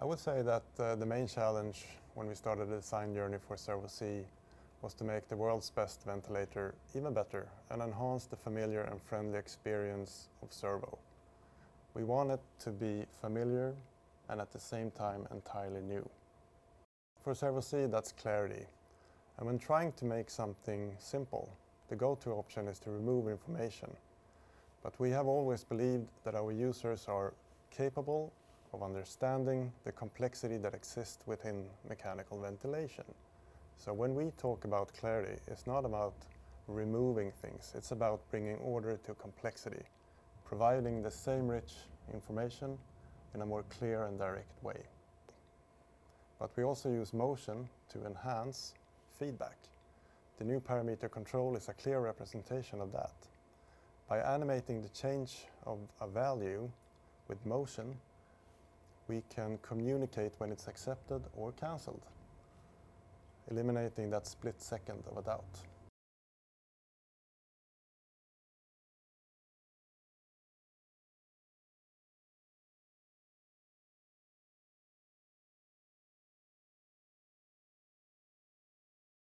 I would say that the main challenge when we started the design journey for Servo-C was to make the world's best ventilator even better and enhance the familiar and friendly experience of Servo. We want it to be familiar and at the same time entirely new. For Servo-C, that's clarity. And when trying to make something simple, the go-to option is to remove information. But we have always believed that our users are capable of understanding the complexity that exists within mechanical ventilation. So when we talk about clarity, it's not about removing things, it's about bringing order to complexity, providing the same rich information in a more clear and direct way. But we also use motion to enhance feedback. The new parameter control is a clear representation of that. By animating the change of a value with motion, we can communicate when it's accepted or cancelled, eliminating that split second of a doubt.